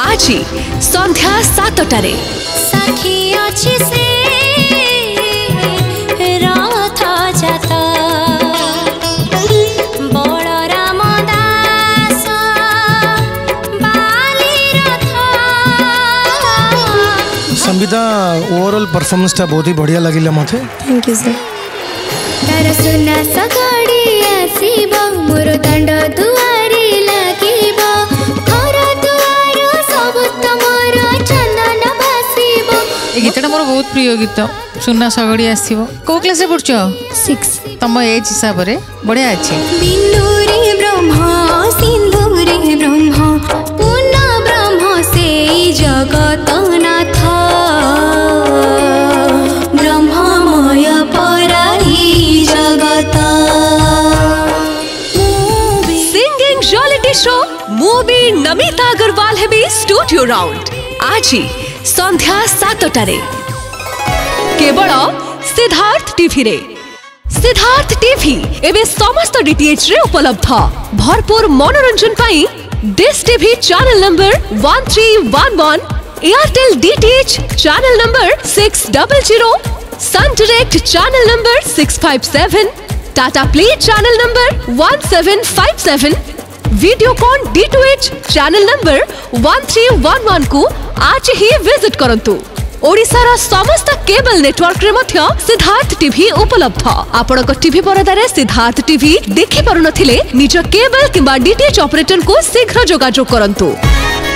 आज ही संध्या 7 बजे संविदा ओवरऑल परफॉर्मेंस टा बहुत ही बढ़िया लगिला मते। Thank you sir. तारा सुना सगाडी आसीबो मोर दंड दुआरी लागिबो घर दुआर सब तमोर चंदन भासीबो। ए गीतटा मोर बहुत प्रिय गीत सुना सगाडी आसीबो। को क्लास रे पढछो? 6 तम एज हिसाब रे बढ़िया अछि। बिंदुरी ब्रह्मा सिंधुरी ब्रह्मा पुना ब्रह्मा से जगतनाथ शो मूवी नमिता अग्रवाल है भी स्टूडियो राउंड आज ही संध्या 7 बजे केवल सिद्धार्थ टीवी रे। सिद्धार्थ टीवी एवं समस्त डीटीएच रे उपलब्ध भरपूर मनोरंजन पाई this TV channel number 1311 Airtel DTH channel number 600 Sun Direct channel number 657 Tata Play channel number 1757 Videocon DTH channel number 1311 को आज ही विजिट करंतु। ओडिशा रा समस्त केबल नेटवर्क रे मध्य सिद्धार्थ टीवी उपलब्ध। आपण को टीवी परदारे सिद्धार्थ टीवी देखि परनथिले निज केबल किबा DTH ऑपरेटर को शीघ्र जोगाजोग करंतु।